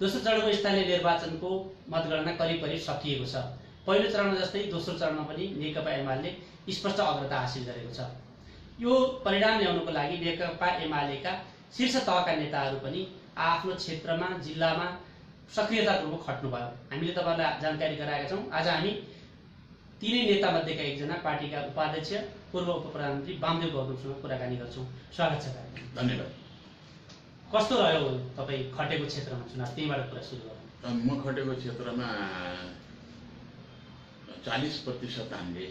दोस्रो चरणको स्थानीय निर्वाचनको मतगणना करिब करिब सकिएको छ। पहिलो चरण जस्तै दोस्रो चरणमा पनि नेकपा एमाले स्पष्ट अग्रता हासिल गरेको छ। यो परिणाम ल्याउनको लागि नेकपा एमालेका शीर्ष तहका नेताहरू पनि आफ्नो क्षेत्रमा जिल्लामा सक्रियतापूर्वक खट्नुभयो। हामीले तपाईहरुलाई जानकारी गराएका छौं। आज हामी तीनै नेता मध्येका एकजना पार्टीका उपाध्यक्ष पूर्व उपप्रधानमन्त्री बामदेव गौतमसँग कुराकानी गर्छौं। स्वागत छ, धन्यवाद। कस्तो रह्यो तपाई खटेको क्षेत्रमा चुनाव? त्यहीबाट कुरा सुरु गरौँ। म खटेको क्षेत्रमा 40% हामीले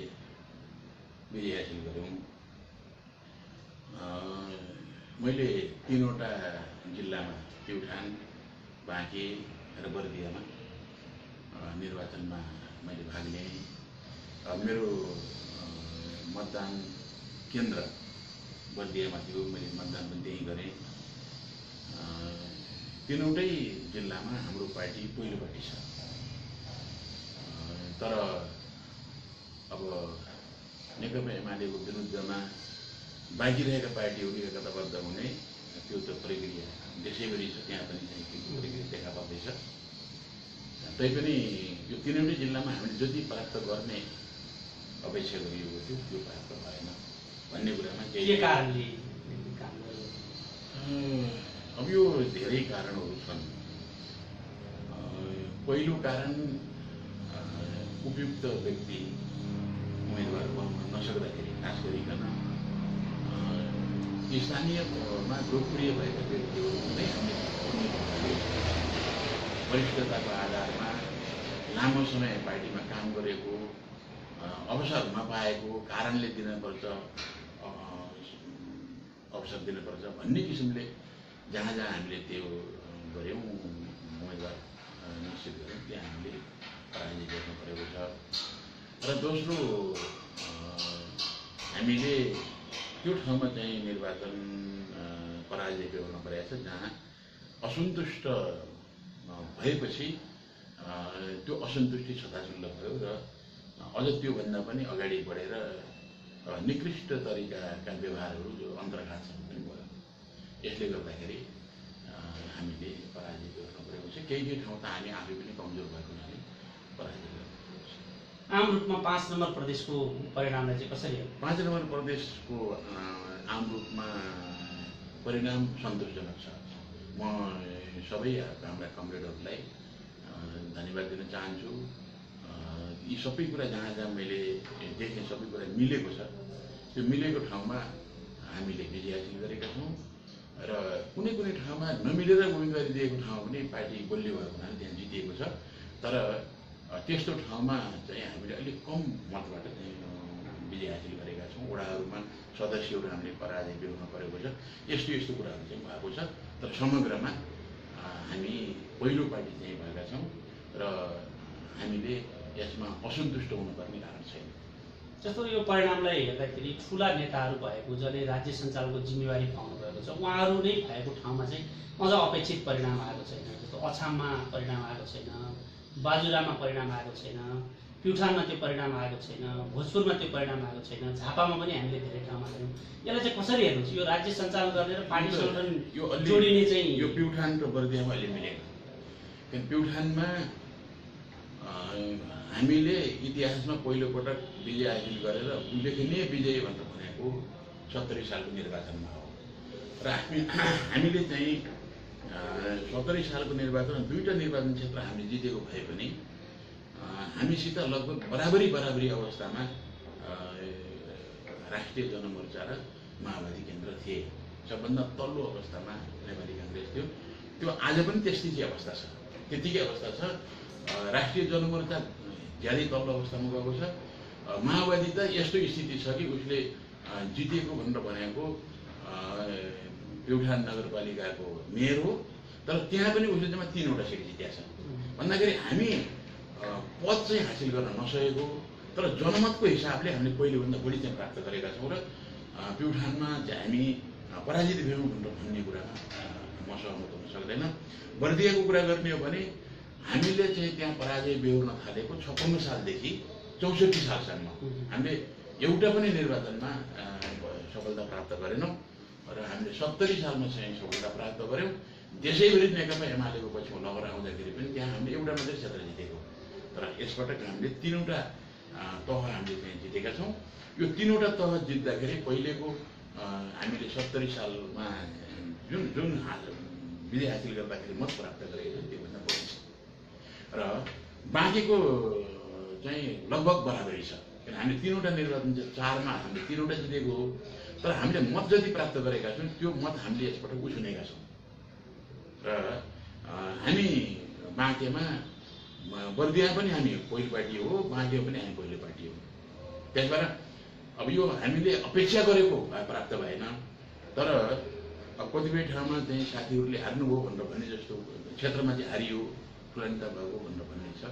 विजय हासिल गऱ्यौँ। मैले 3 वटा जिल्लामा प्युठान, बाँके र बर्दियामा निर्वाचनमा मैले भाग लिएँ। मेरो मतदान केन्द्र बर्दियामा थियो, मैले मतदान पनि त्यहीँ गरेँ। 3वटै जिल्लामा हाम्रो पार्टी पहिलोपटि छ, तर अब नेकपा एमालेको विरुद्धमा बाँकी रहेका पार्टीहरू एकताबद्ध हुने त्यो त प्रक्रिया देशैभरि छ, त्यहाँ पनि त्यो प्रक्रिया देखा पर्दैछ। तैपनि यो 3वटै जिल्लामा हामीले जति प्राप्त गर्ने अपेक्षा गरिएको थियो त्यो प्राप्त भएन भन्ने कुरामा केही कारणले अब यो धेरै कारणहरू छन्। पहिलो कारण उपयुक्त व्यक्ति उम्मेदवार बन्न नसक्दाखेरि, खास गरिकन स्थानीयमा लोकप्रिय भएका व्यक्तिहरू नै वरिष्ठताको आधारमा लामो समय पार्टीमा काम गरेको, अवसर नपाएको कारणले दिनुपर्छ, अवसर दिनुपर्छ भन्ने किसिमले जहाँ हामीले त्यो गऱ्यौँ, उम्मेदवार निश्चित गऱ्यौँ, त्यहाँ हामीले पराजय गर्नु परेको छ। र दोस्रो, हामीले त्यो ठाउँमा चाहिँ निर्वाचन पराजय गर्नु परेको छ जहाँ असन्तुष्ट भएपछि त्यो असन्तुष्टि छताछुल्ल भयो र अझ त्योभन्दा पनि अगाडि बढेर निकृष्ट तरिकाका व्यवहारहरू, जो अन्तर्घातसम्म पनि भयो। यसले गर्दाखेरि हामीले पराजित गर्नु परेको छ। केही ठाउँ त हामी आफै पनि कमजोर भएको हुनाले पराजित गर्नु परेको छ। आम रूपमा 5 नम्बर प्रदेशको परिणामलाई चाहिँ कसरी हो? 5 नम्बर प्रदेशको आम रूपमा परिणाम सन्तोषजनक छ। म सबै हाम्रा कमरेडहरूलाई धन्यवाद दिन चाहन्छु। यी सबै कुरा जहाँ मैले देखेँ सबै कुरा मिलेको छ, त्यो मिलेको ठाउँमा हामीले विजय हासिल गरेका छौँ र कुनै कुनै ठाउँमा नमिलेर उम्मेदवारी दिएको ठाउँमा पनि पार्टी बलियो भएको हुनाले त्यहाँ जितिएको छ। तर त्यस्तो ठाउँमा चाहिँ हामीले अलिक कम मतबाट चाहिँ विजय हासिल गरेका छौँ। वडाहरूमा सदस्यहरू हामीले पराजय बेहोर्न परेको छ। यस्तो यस्तो कुराहरू चाहिँ भएको छ, तर समग्रमा हामी पहिलो पार्टी चाहिँ भएका छौँ र हामीले यसमा असन्तुष्ट हुनुपर्ने कारण छैन। जस्तो यो परिणामलाई हेर्दाखेरि ठुला नेताहरू भएको, जसले राज्य सञ्चालनको जिम्मेवारी पाउनु भएको छ, उहाँहरू नै भएको ठाउँमा चाहिँ अझ अपेक्षित परिणाम आएको छैन। जस्तो अछाममा परिणाम आएको छैन, बाजुरामा परिणाम आएको छैन, प्युठानमा त्यो परिणाम आएको छैन, भोजपुरमा त्यो परिणाम आएको छैन, झापामा पनि हामीले धेरै ठाउँमा गयौँ। यसलाई चाहिँ कसरी हेर्नुहोस्? यो राज्य सञ्चालन गर्ने र पार्टी सङ्गठन जोडिने चाहिँ यो प्युठान र बर्दियामा अहिले मिलेको। प्युठानमा हामीले इतिहासमा पहिलोपटक विजय हासिल गरेर उल्लेखनीय विजय भनेर भनेको 70 सालको निर्वाचनमा हो र हामीले चाहिँ 70 सालको निर्वाचन, 2 निर्वाचन क्षेत्र हामीले जितेको भए पनि हामीसित लगभग बराबरी अवस्थामा राष्ट्रिय जनमोर्चा र माओवादी केन्द्र थिए। सबभन्दा तल्लो अवस्थामा नेपाली कांग्रेस थियो। त्यो आज पनि त्यतिकै अवस्था छ। राष्ट्रिय जनमोर्चा ज्यादै तल्लो अवस्थामा गएको छ। माओवादी त यस्तो स्थिति छ कि उसले जितेको भनेर भनेको प्युठान नगरपालिकाको मेयर हो, तर त्यहाँ पनि उसले जम्मा 3वटा सिट जितेका छ। भन्दाखेरि हामी पद चाहिँ हासिल गर्न नसकेको, तर जनमतको हिसाबले हामीले पहिलेभन्दा बढी चाहिँ प्राप्त गरेका छौँ र प्युठानमा चाहिँ हामी पराजित भयौँ भनेर भन्ने कुरामा म सहमत हुन सक्दैन। बर्दियाको कुरा गर्ने हो भने हामीले चाहिँ त्यहाँ पराजय बेहोर्न थालेको 56 सालदेखि 64 सालसम्म हामीले एउटा पनि निर्वाचनमा सफलता प्राप्त गरेनौँ र हामीले 70 सालमा चाहिँ सफलता प्राप्त गऱ्यौँ। त्यसै गरी नेकपा एमालेको पछिमा लगराउँदाखेरि पनि त्यहाँ हामीले एउटा मात्रै क्षेत्र जितेको, तर यसपटक हामीले तीनवटा तह हामीले चाहिँ जितेका छौँ। यो तीनवटा तह जित्दाखेरि पहिलेको हामीले 70 सालमा जुन विजय हासिल गर्दाखेरि मत प्राप्त गरेको थियो त्योभन्दा बढी छ र बाँकीको चाहिँ लगभग बराबरी छ। किन हामीले तीनवटा निर्वाचन चारमा हामीले तीनवटा जितेको हो, तर हामीले मत जति प्राप्त गरेका छौँ त्यो मत हामीले यसपटक उछुनेका छौँ र हामी बाँकेमा बर्दिया पनि हामी पहिलो पार्टी हो, बाँके पनि हामी पहिलो पार्टी हो। त्यसबाट अब यो हामीले अपेक्षा गरेको प्राप्त भएन, तर अब कतिपय ठाउँमा चाहिँ साथीहरूले हार्नुभयो भनेर भने जस्तो क्षेत्रमा चाहिँ हारियो तुलन्ता भएको भनेर भन्ने छ।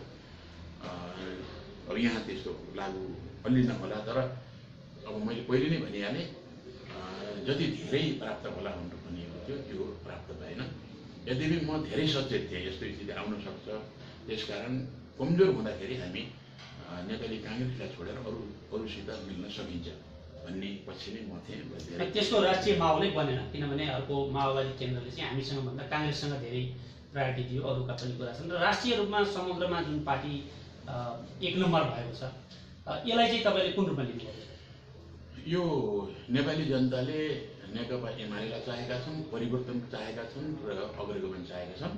अब यहाँ त्यस्तो लागू अलि नहोला, तर अब मैले पहिले नै भनिहालेँ जति धेरै प्राप्त होला भनेर भनिएको थियो त्यो प्राप्त भएन। यद्यपि म धेरै सचेत थिएँ यस्तो स्थिति आउन सक्छ, त्यसकारण कमजोर हुँदाखेरि हामी नेपाली कांग्रेसलाई छोडेर अरूसित मिल्न सकिन्छ भन्ने पछि नै म थिएँ। त्यसको राष्ट्रिय माओले बनेन, किनभने अर्को माओवादी केन्द्रले चाहिँ हामीसँग भन्दा काङ्ग्रेससँग धेरै प्रायोरिटी दियो। अरूका पनि कुरा छन् र राष्ट्रिय रूपमा समग्रमा जुन पार्टी 1 नम्बर भएको छ यसलाई चाहिँ तपाईँले कुन रूपमा लिनुहुन्छ? यो नेपाली जनताले नेकपा एमालेलाई चाहेका छन्, परिवर्तन चाहेका छन् र अग्रगमन चाहेका छन्।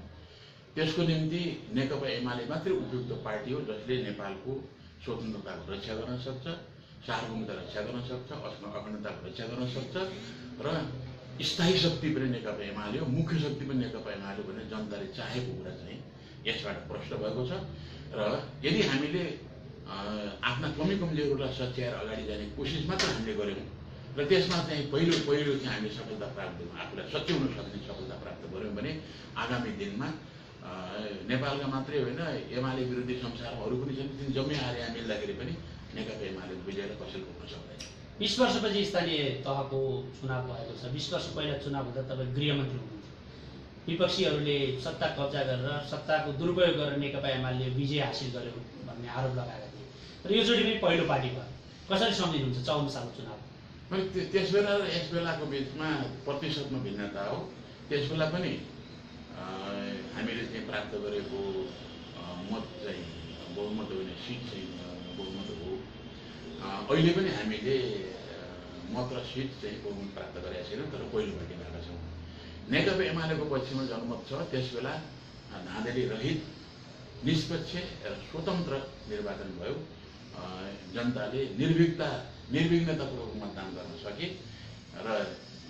त्यसको निम्ति नेकपा एमाले मात्रै उपयुक्त पार्टी हो जसले नेपालको स्वतन्त्रताको रक्षा गर्न सक्छ, सार्वभौमता रक्षा गर्न सक्छ, अखण्डताको रक्षा गर्न सक्छ र स्थायी शक्ति पनि नेकपा एमाले हो, मुख्य शक्ति पनि नेकपा एमाले हो भने जनताले चाहेको कुरा चाहिँ यसबाट प्रष्ट भएको छ। र यदि हामीले आफ्ना कमी कमजोरीलाई सच्याएर अगाडि जाने कोसिस मात्र हामीले गऱ्यौँ र त्यसमा चाहिँ पहिलो चाहिँ हामीले सफलता प्राप्त गऱ्यौँ, आफूलाई सच्याउन सक्ने सफलता प्राप्त गऱ्यौँ भने आगामी दिनमा नेपालका मात्रै होइन एमाले विरोधी संसारमा अरू पनि छन्, जम्मै हारेर मिल्दाखेरि पनि नेकपा एमाले विजय कसैले रोक्न सक्दैन। 20 वर्षपछि स्थानीय तहको चुनाव भएको छ। 20 वर्ष पहिला चुनाव हुँदा तपाईँ गृहमन्त्री हुनुहुन्थ्यो। विपक्षीहरूले सत्ता कब्जा गरेर सत्ताको दुरुपयोग गरेर नेकपा एमाले विजय हासिल गर्यो भन्ने आरोप लगाएका थिए र योचोटि पनि पहिलो पार्टी भयो। कसरी सम्झिनुहुन्छ 54 सालको चुनाव? मैले त्यसबेला र यस बेलाको बिचमा प्रतिशतमा भिन्नता हो। त्यसबेला पनि हामीले चाहिँ प्राप्त गरेको मत चाहिँ बहुमत होइन, सिट चाहिँ बहुमत हो। अहिले पनि हामीले मत र सिट चाहिँ बहुमत प्राप्त गरेका छैनौँ, तर पहिलो पार्टी भएका छौँ। नेकपा एमालेको पक्षमा जनमत छ। त्यसबेला धाँधली रहित, निष्पक्ष र स्वतन्त्र निर्वाचन भयो। जनताले निर्विघ्नतापूर्वक मतदान गर्न सके र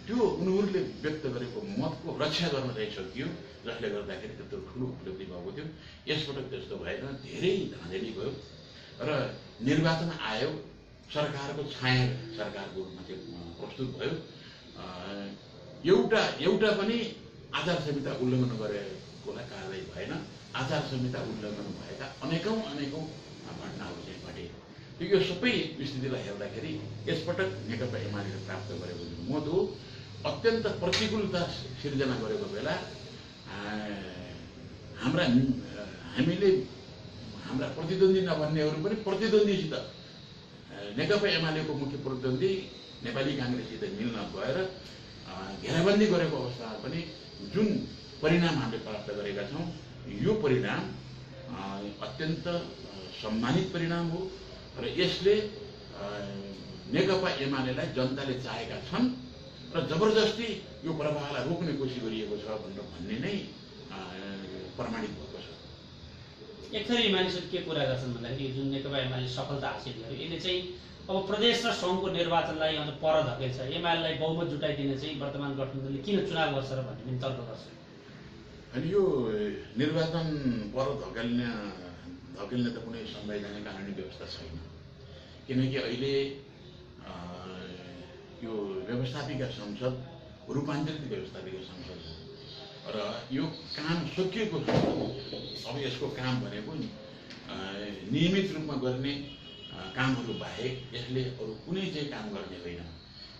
त्यो उनीहरूले व्यक्त गरेको मतको रक्षा गर्न चाहिँ सकियो, जसले गर्दाखेरि त्यत्रो ठुलो उपलब्धि भएको थियो। यसपटक त्यस्तो भएन, धेरै धाँधली भयो र निर्वाचन आयोग सरकारको छाया सरकारको रूपमा चाहिँ प्रस्तुत भयो। एउटा पनि आचार संहिता उल्लङ्घन गरेकोलाई कारवाही भएन। आचार संहिता उल्लङ्घन भएका अनेकौँ घटनाहरू चाहिँ घटे। यो सबै स्थितिलाई हेर्दाखेरि यसपटक नेकपा एमाले प्राप्त गरेको जुन मत हो अत्यन्त प्रतिकूलता सिर्जना गरेको बेला हाम्रा प्रतिद्वन्दी नभन्नेहरू पनि प्रतिद्वन्दीसित नेकपा एमालेको मुख्य प्रतिद्वन्दी नेपाली काङ्ग्रेससित मिल्न गएर घेराबन्दी गरेको अवस्थामा पनि जुन परिणाम हामीले प्राप्त गरेका छौँ यो परिणाम अत्यन्त सम्मानित परिणाम हो र यसले नेकपा एमालेलाई जनताले चाहेका छन् र जबरजस्ती यो प्रवाहलाई रोक्ने कोसिस गरिएको छ भनेर भन्ने नै प्रमाणित भएको छ। यसरी मानिसहरू के कुरा गर्छन् भन्दाखेरि जुन नेकपा एमाले सफलता हासिल गर्यो यसले चाहिँ अब प्रदेश र सङ्घको निर्वाचनलाई अन्त पर धकेल्छ, एमालेलाई बहुमत जुटाइदिन चाहिँ वर्तमान गठबन्धनले किन चुनाव गर्छ र भन्ने पनि तर्क गर्छ। अनि यो निर्वाचन पर धकेल्ने त कुनै संवैधानिक कानुनी व्यवस्था छैन, किनकि अहिले यो व्यवस्थापिका संसद रूपान्तरित व्यवस्थापिका संसद हो र यो काम सकिएको छ। अब यसको काम भनेको नियमित रूपमा गर्ने कामहरू बाहेक यसले अरू कुनै चाहिँ काम गर्ने होइन,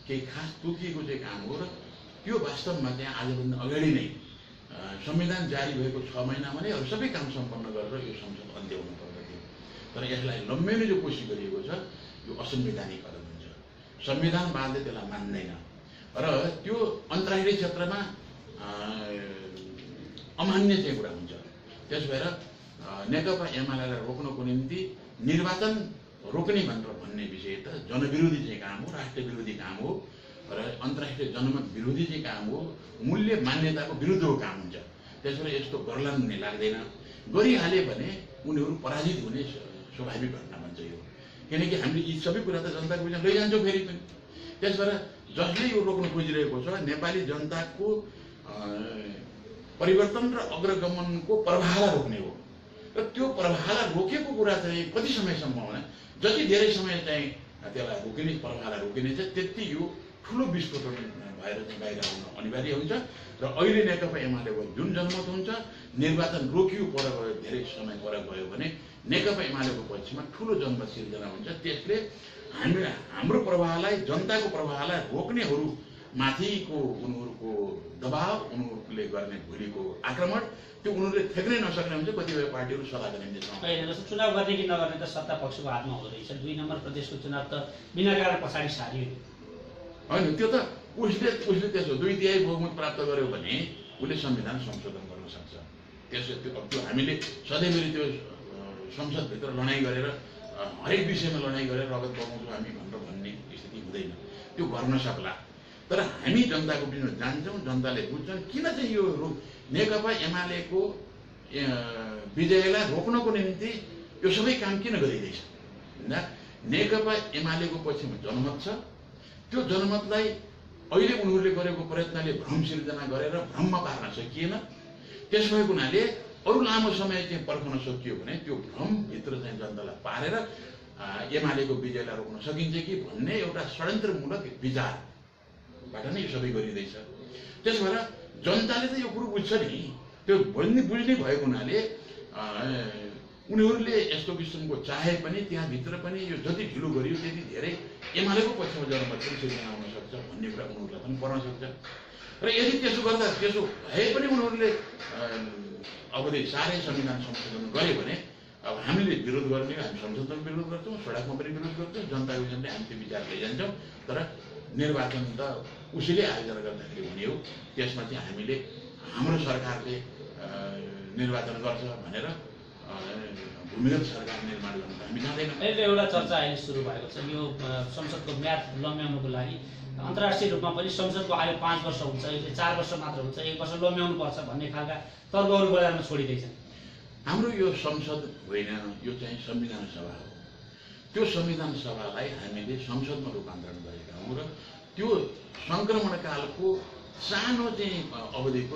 केही खास तोकिएको चाहिँ काम हो र त्यो वास्तवमा चाहिँ आजभन्दा अगाडि नै संविधान जारी भएको 6 महिनामा नै अरू सबै काम सम्पन्न गरेर यो संसद अन्त्य हुनुपर्दथ्यो, तर यसलाई लम्ब्याउने जो कोसिस गरिएको छ यो असंवैधानिक कदम हुन्छ। संविधानवादले त्यसलाई मान्दैन र त्यो अन्तर्राष्ट्रिय क्षेत्रमा अमान्य चाहिँ कुरा हुन्छ। त्यस भएर नेकपा एमालेलाई रोक्नको निम्ति निर्वाचन रोक्ने भनेर भन्ने विषय त जनविरोधी चाहिँ काम हो, राष्ट्र विरोधी काम हो र अन्तर्राष्ट्रिय जनमत विरोधी चाहिँ काम हो, मूल्य मान्यताको विरुद्धको काम हुन्छ। त्यसैले यस्तो गर्लान् हुने लाग्दैन, गरिहाले भने उनीहरू पराजित हुने स्वाभाविक घटना भन्छ यो, किनकि हामीले यी सबै कुरा त जनताको बिचमा लैजान्छौँ फेरि पनि। त्यसबाट जसले यो रोक्न खोजिरहेको छ नेपाली जनताको परिवर्तन र अग्रगमनको प्रवाहलाई रोक्ने हो र त्यो प्रवाहलाई रोकेको कुरा चाहिँ कति समयसम्म होला, जति धेरै समय चाहिँ त्यसलाई रोकिने प्रवाहलाई रोकिनेछ त्यति यो ठुलो विस्फोटन भएर चाहिँ बाहिर आउन अनिवार्य हुन्छ। र अहिले नेकपा एमालेको जुन जनमत हुन्छ, निर्वाचन रोकियो पर गयो, धेरै समय पर गयो भने नेकपा एमालेको पक्षमा ठुलो जनमत सिर्जना हुन्छ। त्यसले हाम्रो प्रवाहलाई, जनताको प्रवाहलाई रोक्नेहरू माथिको उनीहरूको दबाव, उनीहरूले गर्ने भुलीको आक्रमण त्यो उनीहरूले थ्याक्नै नसक्ने हुन्छ। कतिपय पार्टीहरू सल्लाह गर्ने चुनाव गर्ने कि नगर्ने त सत्ता पक्षको हातमा हुँदो रहेछ। 2 नम्बर प्रदेशको चुनाव त बिना कारण पछाडि सारियो होइन, त्यो त उसले त्यसो 2/3 बहुमत प्राप्त गर्यो भने उसले संविधान संशोधन गर्न सक्छ। त्यो हामीले सधैँभरि त्यो संसदभित्र लडाइँ गरेर हरेक विषयमा लडाइँ गरेर रगत बगाउँछौँ हामी भनेर भन्ने स्थिति हुँदैन, त्यो गर्न सक्ला। तर हामी जनताको बिचमा जान्छौँ, जनताले बुझ्छन्। किन चाहिँ यो नेकपा एमालेको विजयलाई रोक्नको निम्ति यो सबै काम किन गरिँदैछ भन्दा नेकपा एमालेको पक्षमा जनमत छ, त्यो जनमतलाई अहिले उनीहरूले गरेको प्रयत्नले भ्रम सिर्जना गरेर भ्रममा पार्न सकिएन। त्यस भएको हुनाले अरू लामो समय चाहिँ पर्खन सकियो भने त्यो भ्रमभित्र चाहिँ जनतालाई पारेर एमालेको विजयलाई रोक्न सकिन्छ कि भन्ने एउटा षड्यन्त्रमूलक विचारबाट नै यो सबै गरिँदैछ। त्यस भएर जनताले त यो कुरो बुझ्छ नि, त्यो बुझ्ने भएको हुनाले उनीहरूले यस्तो किसिमको चाहे पनि त्यहाँभित्र पनि यो जति ढिलो गरियो त्यति धेरै एमालेको पक्षमा जनमत सिर्जना आउन सक्छ भन्ने कुरा उनीहरूलाई पनि पर्न सक्छ। र यदि त्यसो भए पनि उनीहरूले अवधि साह्रै संविधान संशोधन गरे भने अब हामीले विरोध गर्ने, हामी संशोधन विरोध गर्छौँ, सडकमा पनि विरोध गर्छौँ, जनताको बिचमा हामी त्यो विचार लैजान्छौँ। तर निर्वाचन त उसैले आयोजना गर्दाखेरि हुने हो, त्यसमा चाहिँ हामीले हाम्रो सरकारले निर्वाचन गर्छ भनेर भूमिगत सरकार निर्माण गर्न हामी जाँदैनौँ। अहिले एउटा चर्चा अहिले सुरु भएको छ यो संसदको म्याद लम्ब्याउनुको लागि, अन्तर्राष्ट्रिय रूपमा पनि संसदको आयु 5 वर्ष हुन्छ, यसले 4 वर्ष मात्र हुन्छ, 1 वर्ष लम्ब्याउनु पर्छ भन्ने खालका तर्कहरू बजारमा छोडिँदैछन्। हाम्रो यो संसद होइन, यो चाहिँ संविधान सभा हो। त्यो संविधान सभालाई हामीले संसदमा रूपान्तरण गरेका हौँ र त्यो सङ्क्रमणकालको सानो चाहिँ अवधिको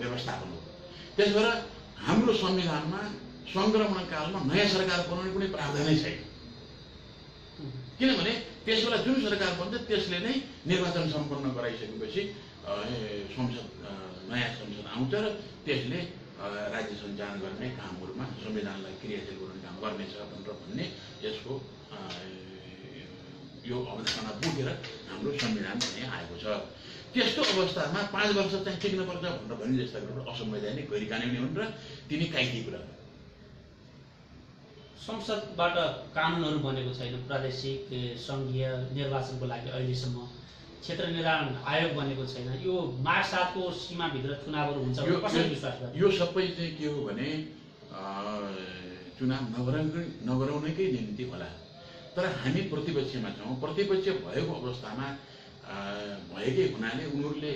व्यवस्थापन हो। त्यसबाट हाम्रो संविधानमा सङ्क्रमणकालमा नयाँ सरकार बनाउने कुनै प्रावधानै छैन, किनभने त्यस बेला जुन सरकार बन्छ त्यसले नै निर्वाचन सम्पन्न गराइसकेपछि संसद नयाँ संसद आउँछ र त्यसले राज्य सञ्चालन गर्ने कामहरूमा संविधानलाई क्रियाशील बनाउने काम गर्नेछ भनेर भन्ने यसको यो अवस्थामा पुगेर हाम्रो संविधान चाहिँ आएको छ। त्यस्तो अवस्थामा 5 वर्ष चाहिँ टिक्नुपर्छ भनेर भन्ने जस्ता कुराहरू असंवैधानिक, गैर कानुनी हुन् र तिनी कायदी कुरा। संसदबाट कानुनहरू बनेको छैन, प्रादेशिक सङ्घीय निर्वाचनको लागि अहिलेसम्म क्षेत्र निर्धारण आयोग बनेको छैन, यो मार्च 7 को सीमाभित्र चुनावहरू हुन्छ कसरी विश्वास गर्छ? यो सबै चाहिँ के हो भने चुनाव नगराउनकै निम्ति होला। तर हामी प्रतिपक्षमा छौँ, प्रतिपक्ष भएको अवस्थामा भएकै हुनाले उनीहरूले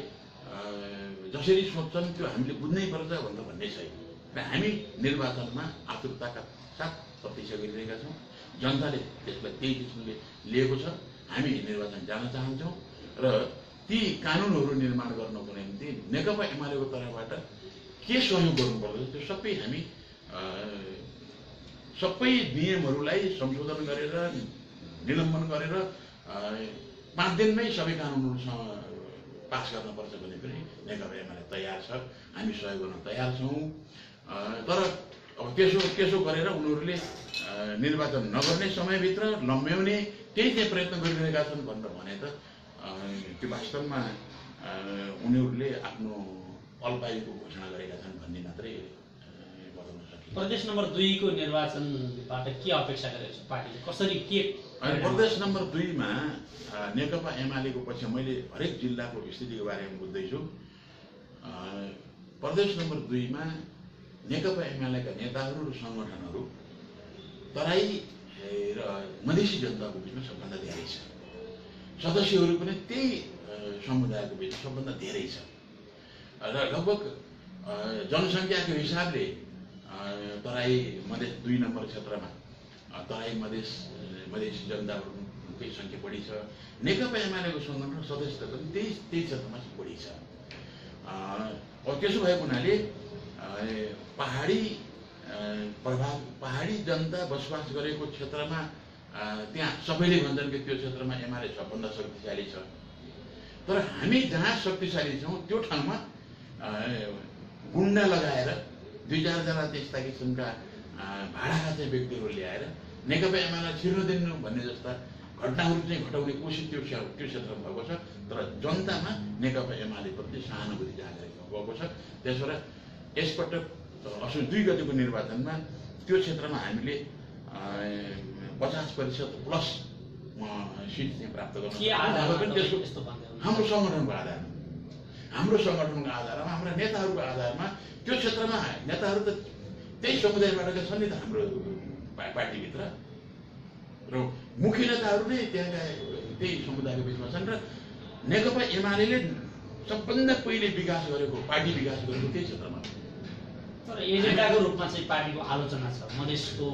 जसरी सोच्छन् त्यो हामीले बुझ्नै पर्छ भनेर भन्ने छैन र हामी निर्वाचनमा आतुरताका साथ प्रतीक्षा गरिरहेका छौँ। जनताले त्यसलाई त्यही किसिमले लिएको छ, हामी निर्वाचन जान चाहन्छौँ र ती कानुनहरू निर्माण गर्नको निम्ति नेकपा एमालेको तर्फबाट के सहयोग गर्नुपर्दछ त्यो सबै हामी सबै नियमहरूलाई संशोधन गरेर निलम्बन गरेर 5 दिनमै सबै कानुनहरूसँग पास गर्नुपर्छ भन्ने पनि नेकपा एमाले तयार छ, हामी सहयोग गर्न तयार छौँ। तर अब त्यसो गरेर उनीहरूले निर्वाचन नगर्ने समयभित्र लम्ब्याउने त्यही त्यही प्रयत्न गरिरहेका छन् भनेर भने त त्यो वास्तवमा उनीहरूले आफ्नो अल्पायुको घोषणा गरेका छन् भन्ने मात्रै बताउन सकिन्छ। प्रदेश नम्बर 2 को निर्वाचनबाट के अपेक्षा गरेको छ पार्टीले, कसरी के? प्रदेश नम्बर 2 मा नेकपा एमालेको पछि मैले हरेक जिल्लाको स्थितिको बारेमा बुझ्दैछु। प्रदेश नंबर 2 में नेकपा एमाले का नेताहरू र संगठनहरू तराई र मधेसी जनता को बीच में सबभन्दा धेरै छ। सदस्यहरू पनि त्यही समुदायको बीच सबभन्दा धेरै छ र लगभग जनसंख्याको हिसाबले तराई मधेस 2 नंबर क्षेत्र में तराई मधेस मधेसी जनताहरूको संख्या बढी छ। नेकपा एमालेको संगठन सदस्यता पनि त्यही क्षेत्रमा बढी छ। और त्यसो भएको हुनाले पहाड़ी प्रभाव पहाड़ी जनता बसोबास गरेको क्षेत्रमा त्यहाँ सबैले भन्छन् कि त्यो क्षेत्रमा एमाले सबभन्दा शक्तिशाली छ। तर हामी जहाँ शक्तिशाली छौं त्यो ठाउँमा गुण्डा लगाएर 2-4 जना त्यस्ता किसिमका भाडाका चाहिँ व्यक्तिहरू ल्याएर नेकपा एमाले छिर्न दिनु भन्ने जस्ता घटनाहरू चाहिँ घटाउने कोसिस त्यो क्षेत्रमा भएको छ। तर जनतामा नेकपा एमाले प्रति सहानुभूति जागृत भएको छ। त्यसैले यसपटक असोज 2 गतेको निर्वाचनमा त्यो क्षेत्रमा हामीले 50% प्लस सीट चाहिँ प्राप्त गर्नु हाम्रो संगठनको आधारमा हाम्रा नेताहरूको आधारमा त्यो क्षेत्रमा नेताहरू त त्यही समुदायबाट छन् नि त हाम्रो पार्टीभित्र र मुख्य नेताहरू नै त्यहाँका त्यही समुदायको बीचमा छन् र नेकपा एमालेले सबभन्दा पहिले विकास गरेको पार्टी विकास गरेको त्यही क्षेत्रमा तर एजेन्डाको रूपमा चाहिँ पार्टीको आलोचना छ मधेसको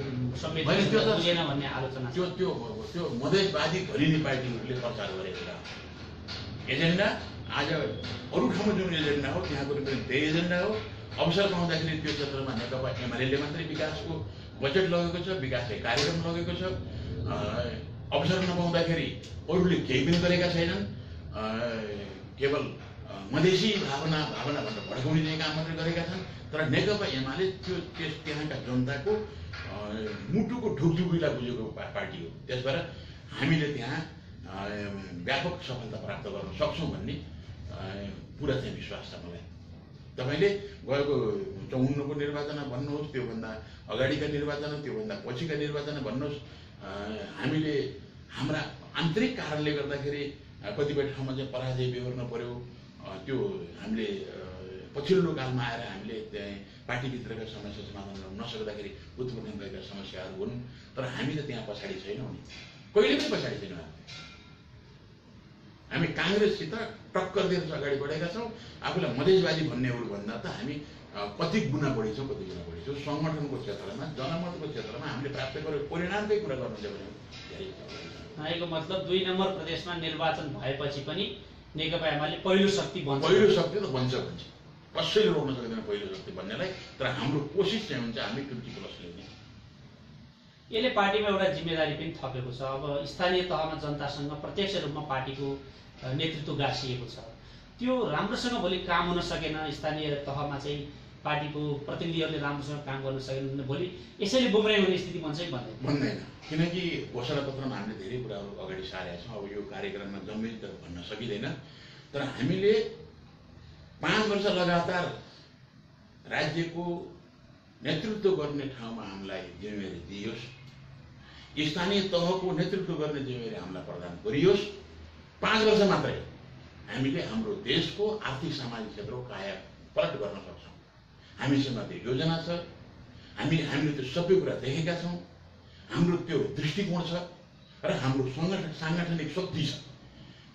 संवेदनशीलता बुझेन भन्ने आलोचना त्यो त्यो त्यो मधेसवादी घरिने पार्टीहरूले प्रचार गरेको कुरा एजेन्डा आज अरु ठाउँमा जुन एजेन्डा हो त्यहाँको पनि त्यही एजेन्डा हो। अवसर पाउँदाखेरि त्यो क्षेत्रमा नेकपा एमालेले मात्रै विकासको बजेट लगेको छ विकासको कार्यक्रम लगेको छ। अवसर नपाउँदाखेरि अरूले केही पनि गरेका छैनन् केवल मधेसी भावना भनेर भड्काउने नै काम गरेका छन्। तर नेकपा एमाले त्यो त्यहाँका जनताको मुटुको ढुकढुकीलाई बुझेको पार्टी हो। त्यसबाट हामीले त्यहाँ व्यापक सफलता प्राप्त गर्न सक्छौं भन्ने पूरा चाहिँ विश्वास छ मलाई। तपाईले गएको ५४ को निर्वाचन भन्नुहोस् त्योभन्दा अगाडिका निर्वाचन त्योभन्दा पछिका निर्वाचन भन्नुहोस् हामीले हाम्रा आन्तरिक कारणले गर्दाखेरि कतिपय ठाउँमा चाहिँ पराजय बेहोर्न पर्यो। त्यो हामीले पछिल्लो कालमा आएर हामीले पार्टीभित्रका समस्या समाधान गर्न नसक्दाखेरि उत्पन्न भएका समस्याहरू हुन्। तर हामी त त्यहाँ पछाडी छैनौं नि कहिले पनि पछाडी छैनौं। हामी कांग्रेससित टक्कर दिएर अगाडि बढेका छौं। आफूलाई मधेसवादी भन्नेहरू भन्दा त हामी कति गुणा बढी छौं संगठनको क्षेत्रमा जनमतको क्षेत्रमा हामीले प्राप्त गरेको परिणामकै कुरा गर्नुहुन्छ भने यसको मतलब 2 नम्बर प्रदेशमा निर्वाचन भएपछि पनि नेकपा एमाले पहिलो शक्ति त बन्छ कसैले रोक्न सक्दैन पहिलो शक्ति भन्नेलाई। तर हाम्रो कोसिस चाहिँ हुन्छ हामी 20 प्लस ल्याउने। यसले पार्टीमा एउटा जिम्मेदारी पनि थपेको छ। अब स्थानीय तहमा जनतासँग प्रत्यक्ष रूपमा पार्टीको नेतृत्व गासिएको छ त्यो राम्रोसँग भोलि काम हुन सकेन स्थानीय तहमा चाहिँ पार्टीको प्रतिनिधिहरूले राम्रोसँग काम गर्न सकेन भोलि यसैले बुमराही हुने स्थिति बन्छ कि भन्दैन किनकि घोषणापत्रमा हामीले धेरै कुराहरू अगाडि सारेका छौं। अब यो कार्यक्रममा जम्मेदारी त भन्न सकिँदैन तर हामीले 5 वर्ष लगातार राज्यको नेतृत्व गर्ने ठाउँमा हामीलाई जिम्मेवारी दिइयोस् स्थानीय तहको नेतृत्व गर्ने जिम्मेवारी हामीलाई प्रदान गरियोस्। 5 वर्ष मात्रै हामीले हाम्रो देशको आर्थिक सामाजिक क्षेत्रको कायापलट गर्न सक्छौं। हामीसँग त्यो योजना छ हामीले त्यो सबै कुरा देखेका छौं हाम्रो त्यो दृष्टिकोण छ र हाम्रो सांगठनिक शक्ति छ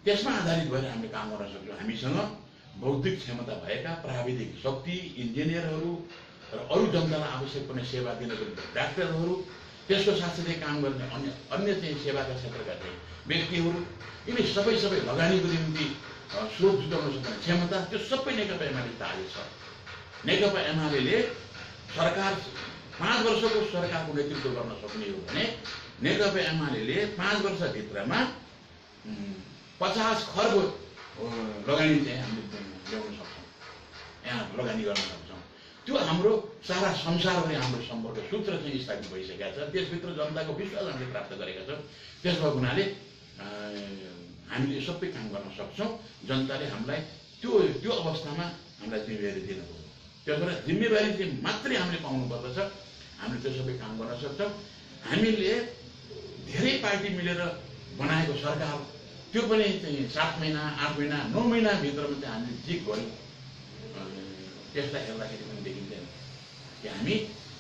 त्यसमा आधारित भएर हामीले काम गर्न सक्छौं। हामीसँग बौद्धिक क्षमता भएका प्राविधिक शक्ति इन्जिनियरहरू र अरू जनतालाई आवश्यक पर्ने सेवा दिन डाक्टरहरू त्यसको साथसाथै काम गर्ने अन्य चाहिँ सेवाका क्षेत्रका चाहिँ व्यक्तिहरू यिनी सबै लगानीको निम्ति स्रोत जुटाउन सक्ने क्षमता त्यो सबै नेकपा एमाले ताले छ। नेकपा एमाले सरकार 5 वर्षको सरकारको नेतृत्व गर्न सक्ने हो भने नेकपा एमाले 5 वर्षभित्रमा 50 खर्ब लगानी चाहिँ हामीले ल्याउन सक्छौँ यहाँ लगानी गर्न सक्छौँ। त्यो हाम्रो सारा संसारले हाम्रो सम्पर्क सूत्र चाहिँ स्थापित भइसकेका छ त्यसभित्र जनताको विश्वास हामीले प्राप्त गरेका छौँ। त्यस भएको हुनाले हामीले सबै काम गर्न सक्छौँ। जनताले हामीलाई त्यो अवस्थामा हामीलाई जिम्मेवारी दिनुभयो त्यसबाट जिम्मेवारी चाहिँ मात्रै हामीले पाउनुपर्दछ। हामीले त्यो सबै काम गर्न सक्छौँ। हामीले धेरै पार्टी मिलेर बनाएको सरकार त्यो पनि चाहिँ 7 महिना 8 महिना 9 महिनाभित्रमा चाहिँ हामीले जे गर्यौँ त्यसलाई हेर्दाखेरि पनि देखिँदैन कि हामी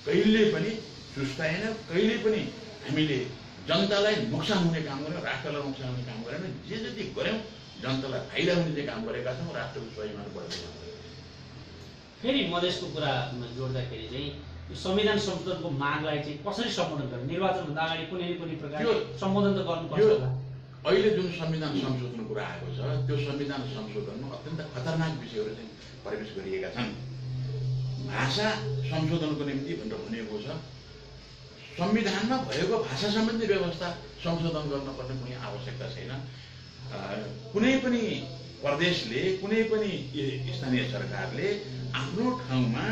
कहिले पनि सुस्ताएन, कहिले पनि हामीले जनतालाई नोक्सान हुने काम गरेन, राष्ट्रलाई नोक्सान हुने काम गरेन। जे जति गर्यौं जनतालाई फाइदा हुने जे काम गरेका छौं, राष्ट्रको स्वाभिमान बढ्दैन। फेरि मधेसको कुरा जोड्दाखेरि चाहिँ संविधान संशोधनको मागलाई चाहिँ कसरी सम्बोधन गर्ने? निर्वाचनभन्दा अगाडि कुनै न कुनै प्रकारले सम्बोधन त गर्नुपर्छ होला। अहिले जुन संविधान संशोधनको कुरा आएको छ, त्यो संविधान संशोधनमा अत्यन्त खतरनाक विषयहरू चाहिँ प्रवेश गरिएका छन्। भाषा संशोधनको निम्ति भनेर भनेको छ, संविधानमा भएको भाषा सम्बन्धी व्यवस्था संशोधन गर्नुपर्ने कुनै आवश्यकता छैन। कुनै पनि प्रदेशले, कुनै पनि स्थानीय सरकारले आफ्नो ठाउँमा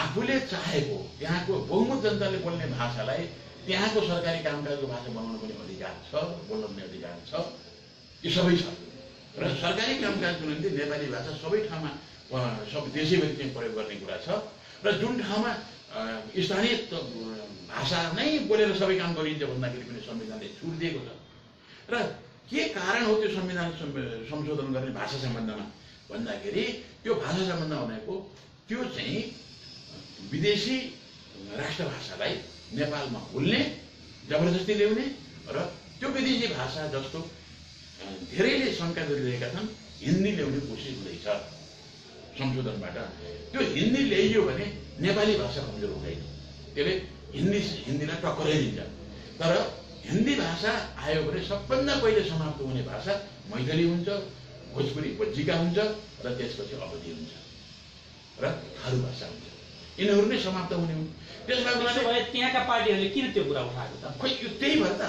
आफूले चाहेको, त्यहाँको बहुमत जनताले बोल्ने भाषालाई त्यहाँको सरकारी कामकाजको भाषा बनाउनु पनि अधिकार छ, बोल्न पनि अधिकार छ। यो सबै छ र सरकारी कामकाजको निम्ति नेपाली भाषा सबै ठाउँमा सब देशैभरि चाहिँ प्रयोग गर्ने कुरा छ। र जुन ठाउँमा स्थानीय भाषा नै बोलेर सबै काम गरिन्छ भन्दाखेरि पनि संविधानले छुट दिएको छ। र के कारण हो त्यो संविधान संशोधन गर्ने भाषा सम्बन्धमा भन्दाखेरि, त्यो भाषा सम्बन्धमा भनेको त्यो चाहिँ विदेशी राष्ट्रभाषालाई नेपालमा बोल्ने जबरजस्ती ल्याउने र त्यो विदेशी भाषा जस्तो धेरैले शङ्का गरिरहेका छन्, हिन्दी ल्याउने कोसिस हुँदैछ संशोधनबाट। त्यो हिन्दी ल्याइयो भने नेपाली भाषा कमजोर हुँदैन, त्यसले हिन्दीलाई टक्कराइदिन्छ। तर हिन्दी भाषा आयो भने सबभन्दा पहिले समाप्त हुने भाषा मैथली हुन्छ, भोजपुरी बज्जिका हुन्छ र त्यसपछि अवधी हुन्छ र थारू भाषा हुन्छ। यिनीहरू नै समाप्त हुने हुन्। त्यसबाट भए त्यहाँका पार्टीहरूले किन त्यो कुरा उठाएको त? खै यो त्यही भएर त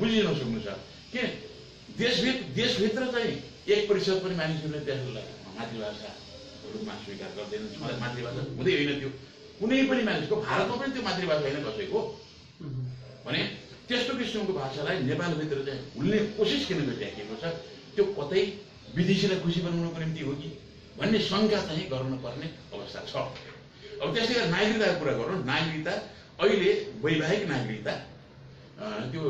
बुझिन सक्नु छ कि देशभित्र चाहिँ 1% पनि मानिसहरूले त्यसलाई मातृभाषा रूपमा स्वीकार गर्दैनन्। मातृभाषा हुँदै होइन, त्यो कुनै पनि मानिसको, भारतमा पनि त्यो मातृभाषा होइन कसैको भने त्यस्तो किसिमको भाषालाई नेपालभित्र चाहिँ भुल्ने कोसिस किन गरिराखेको छ? त्यो कतै विदेशीलाई खुसी बनाउनको निम्ति हो कि भन्ने शङ्का चाहिँ गर्नुपर्ने अवस्था छ। अब त्यसै गरी नागरिकताको कुरा गरौँ। नागरिकता अहिले वैवाहिक नागरिकता, त्यो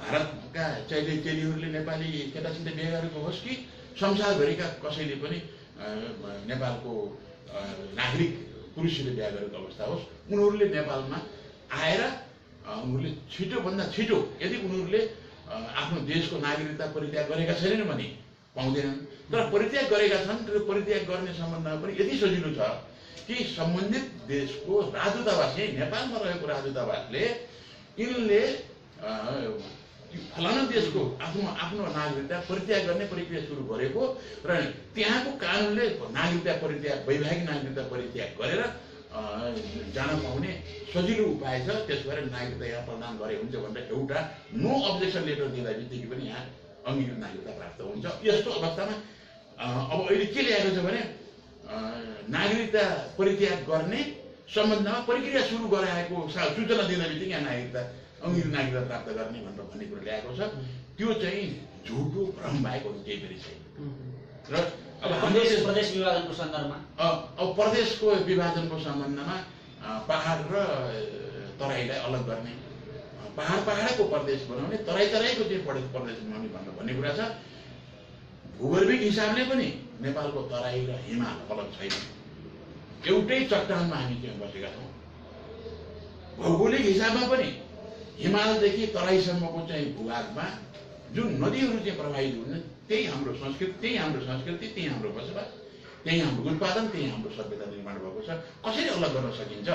भारतका चेली चेलीहरूले नेपाली केटासित बिहे गरेको होस् कि संसारभरिका कसैले पनि नेपालको नागरिक पुरुषले बिहे गरेको अवस्था होस्, उनीहरूले नेपालमा आएर उनीहरूले छिटोभन्दा छिटो यदि उनीहरूले आफ्नो देशको नागरिकता परित्याग गरेका छैनन् भने पाउँदैनन्। तर परित्याग गरेका छन्, त्यो परित्याग गर्ने सम्बन्धमा पनि यति सजिलो छ कि सम्बन्धित देशको राजदूतावास, नेपालमा रहेको राजदूतावासले यिनले फलाना देशको आफ्नो नागरिकता परित्याग गर्ने प्रक्रिया सुरु गरेको र त्यहाँको कानुनले नागरिकता परित्याग, वैवाहिक नागरिकता परित्याग गरेर जान पाउने सजिलो उपाय छ। त्यस भएर नागरिकता यहाँ प्रदान गरे हुन्छ भनेर एउटा नो अब्जेक्सन लेटर दिँदा बित्तिकै पनि यहाँ अङ्गीकृत नागरिकता प्राप्त हुन्छ। यस्तो अवस्थामा अब अहिले के ल्याएको छ भने नागरिकता परित्याग गर्ने सम्बन्धमा प्रक्रिया सुरु गराएको सूचना दिँदा बित्तिकै यहाँ नागरिकता अङ्ग्रेजी नागरिकता प्राप्त गर्ने भनेर भन्ने कुरो ल्याएको छ। त्यो चाहिँ झुटो भ्रम भएको केही पनि छैन। र प्रदेश विभाजनको सन्दर्भमा, अब प्रदेशको विभाजनको सम्बन्धमा पहाड र तराईलाई अलग गर्ने, पहाडको प्रदेश बनाउने, तराईको चाहिँ प्रदेश बनाउने भनेर भन्ने कुरा छ। भूगर्भिक हिसाबले पनि नेपालको तराई र हिमाल अलग छैन, एउटै चट्टानमा हामी त्यहाँ बसेका छौँ। भौगोलिक हिसाबमा पनि हिमालदेखि तराईसम्मको चाहिँ भूभागमा जुन नदीहरू चाहिँ प्रभावित हुन्छन्, त्यही हाम्रो संस्कृति, त्यही हाम्रो बसोबास, त्यही हाम्रो उत्पादन, त्यही हाम्रो सभ्यता निर्माण भएको छ। कसरी अलग गर्न सकिन्छ?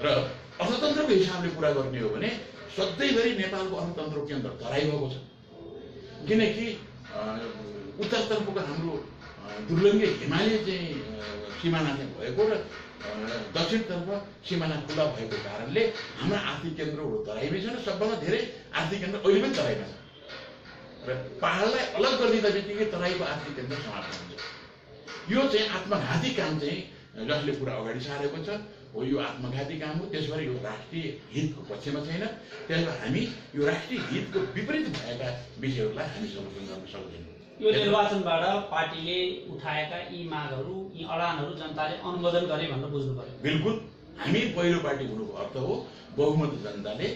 र अर्थतन्त्रको हिसाबले कुरा गर्ने हो भने सधैँभरि नेपालको अर्थतन्त्रको केन्द्र तराई भएको छ, किनकि उत्तरतर्फको हाम्रो दुर्लङ्घे हिमालय चाहिँ सिमाना चाहिँ भएको र दक्षिणतर्फ सिमाना खुला भएको कारणले हाम्रो आर्थिक केन्द्रहरू तराईमै छ र सबभन्दा धेरै आर्थिक केन्द्र अहिले पनि तराईमा छ। र पहाडलाई अलग गरिदिँदा बित्तिकै तराईको आर्थिक केन्द्र समाप्त हुन्छ। यो चाहिँ आत्मघाती काम चाहिँ जसले कुरा अगाडि सारेको छ हो, यो आत्मघाती काम हो। त्यसबाट यो राष्ट्रिय हितको पक्षमा छैन, त्यसबाट हामी यो राष्ट्रिय हितको विपरीत भएका विषयहरूलाई हामी समर्थन गर्न सक्दैनौँ। यो निर्वाचनबाट पार्टीले उठाएका यी मागहरू, यी अडानहरू जनताले अनुमोदन गरे भनेर बुझ्नु पर्यो। बिल्कुल, हामी पहिलो पार्टी हुनुको अर्थ हो बहुमत जनताले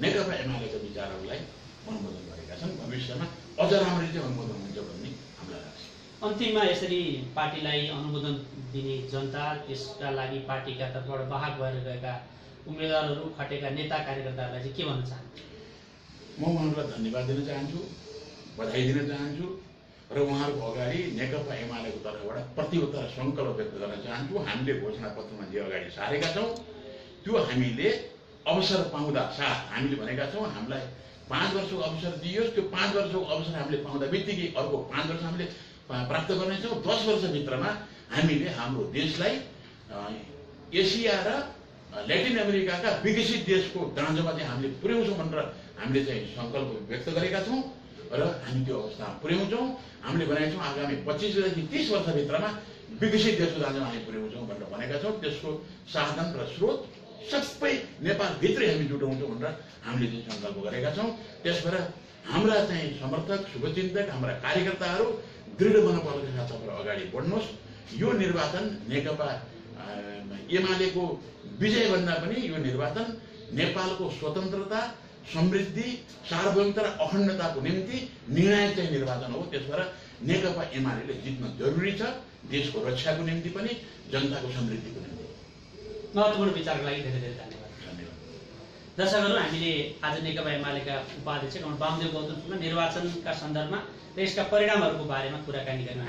नेकपा एमालेका विचारहरूलाई अनुमोदन गरेका छन्। भविष्यमा अझ राम्ररी चाहिँ अनुमोदन हुन्छ भन्ने हामीलाई लाग्छ। अन्तिममा यसरी पार्टीलाई अनुमोदन दिने जनता, त्यसका लागि पार्टीका तर्फबाट वाहक भएर गएका उम्मेदवारहरू, खटेका नेता कार्यकर्ताहरूलाई के भन्न चाहन्छु? म उहाँहरूलाई धन्यवाद दिन चाहन्छु, बधाई दिन चाहन्छु र उहाँहरूको अगाडि नेकपा एमालेको तर्फबाट प्रतिबद्धता संकल्प व्यक्त गर्न चाहन्छु। हामीले घोषणापत्रमा जे अगाडि सारेका छौँ त्यो हामीले अवसर पाउँदा साथ हामीले भनेका छौँ हामीलाई 5 वर्षको अवसर दियोस्, त्यो 5 वर्षको अवसर हामीले पाउँदा बित्तिकै अर्को 5 वर्ष हामीले प्राप्त गर्नेछौँ। 10 वर्षभित्रमा हामीले हाम्रो देशलाई एसिया र ल्याटिन अमेरिकाका विकसित देशको दाँजोमा चाहिँ हामीले पुर्याउँछौँ भनेर हामीले चाहिँ सङ्कल्प व्यक्त गरेका छौँ र हामी त्यो अवस्थामा पुर्याउँछौँ। हामीले भनेका छौँ आगामी 25 देखि 30 वर्षभित्रमा विकसित देशको दाँजोमा हामी पुर्याउँछौँ भनेर भनेका छौँ। त्यसको साधन र स्रोत सबै नेपालभित्रै हामी जुटाउँछौँ भनेर हामीले चाहिँ सङ्कल्प गरेका छौँ। त्यसबाट हाम्रा चाहिँ समर्थक, शुभचिन्तक, हाम्रा कार्यकर्ताहरू दृढ मनोबलका साथ तपाईँ अगाडि बढ्नुहोस्। यो निर्वाचन नेकपा एमालेको विजय भन्दा पनि यो निर्वाचन नेपालको स्वतन्त्रता, समृद्धि, सार्वभौमता र अखण्डताको निम्ति निर्णायक चाहिँ निर्वाचन हो। त्यसबाट नेकपा एमाले जित्न जरुरी छ, देशको रक्षाको निम्ति पनि, जनताको समृद्धिको निम्ति। महत्त्वपूर्ण विचारको लागि धेरै धेरै धन्यवाद। दर्शकहरू, हामीले आज नेकपा एमालेका उपाध्यक्ष बामदेव गौतमसँग निर्वाचनका सन्दर्भमा र यसका परिणामहरूको बारेमा कुराकानी गर्यौँ।